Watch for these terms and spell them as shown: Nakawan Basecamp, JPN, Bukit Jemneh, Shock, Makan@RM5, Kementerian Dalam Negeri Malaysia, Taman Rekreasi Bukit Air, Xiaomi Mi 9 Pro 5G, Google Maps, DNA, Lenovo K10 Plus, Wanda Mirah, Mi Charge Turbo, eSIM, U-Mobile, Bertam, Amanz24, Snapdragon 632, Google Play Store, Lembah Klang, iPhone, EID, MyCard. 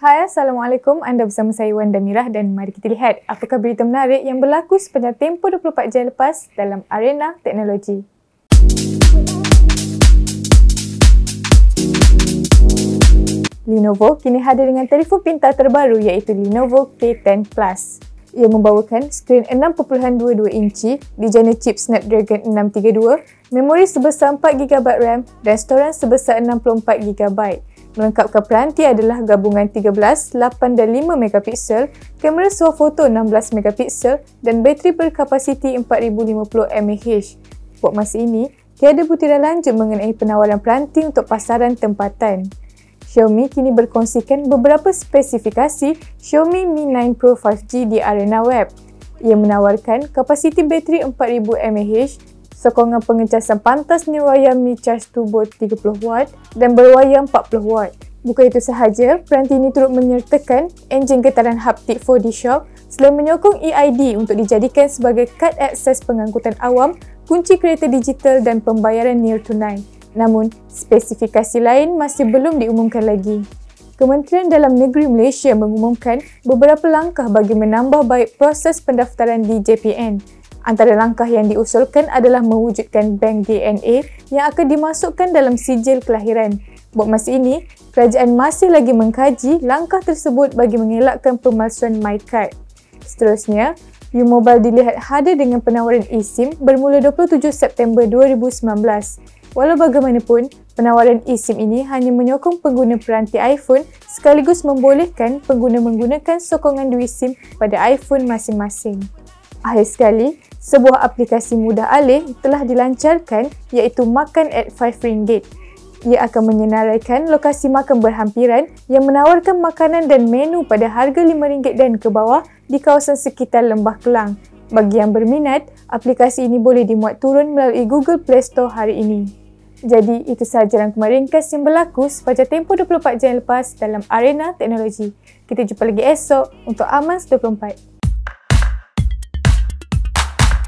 Hai, Assalamualaikum. Anda bersama saya Wanda Mirah dan mari kita lihat apakah berita menarik yang berlaku sepanjang tempoh 24 jam lepas dalam arena teknologi. Lenovo kini hadir dengan telefon pintar terbaru iaitu Lenovo K10 Plus. Ia membawakan skrin 6.22 inci, dijana chip Snapdragon 632, memori sebesar 4GB RAM dan storan sebesar 64GB. Melengkapkan peranti adalah gabungan 13, 8 dan 5MP, kamera swafoto 16MP dan bateri berkapasiti 4050mAh. Buat masa ini, tiada butiran lanjut mengenai penawaran peranti untuk pasaran tempatan. Xiaomi kini berkongsikan beberapa spesifikasi Xiaomi Mi 9 Pro 5G di arena web. Ia menawarkan kapasiti bateri 4000mAh, sokongan pengecasan pantas niwaya Mi Charge Turbo 30W dan berwaya 40W. Bukan itu sahaja, peranti ini turut menyertakan enjin getaran haptik 4D Shock selain menyokong EID untuk dijadikan sebagai kad akses pengangkutan awam, kunci kereta digital dan pembayaran near tunai. Namun, spesifikasi lain masih belum diumumkan lagi. Kementerian Dalam Negeri Malaysia mengumumkan beberapa langkah bagi menambah baik proses pendaftaran di JPN. Antara langkah yang diusulkan adalah mewujudkan bank DNA yang akan dimasukkan dalam sijil kelahiran. Buat masa ini, kerajaan masih lagi mengkaji langkah tersebut bagi mengelakkan pemalsuan MyCard. Seterusnya, U-Mobile dilihat hadir dengan penawaran eSIM bermula 27 September 2019. Walau bagaimanapun, penawaran eSIM ini hanya menyokong pengguna peranti iPhone sekaligus membolehkan pengguna menggunakan sokongan dua SIM pada iPhone masing-masing. Akhir sekali, sebuah aplikasi mudah alih telah dilancarkan iaitu Makan@RM5. Ia akan menyenaraikan lokasi makan berhampiran yang menawarkan makanan dan menu pada harga RM5 dan ke bawah di kawasan sekitar Lembah Klang. Bagi yang berminat, aplikasi ini boleh dimuat turun melalui Google Play Store hari ini. Jadi, itu sahaja rangkuman ringkas yang berlaku sepanjang tempoh 24 jam lepas dalam arena teknologi. Kita jumpa lagi esok untuk Amanz24.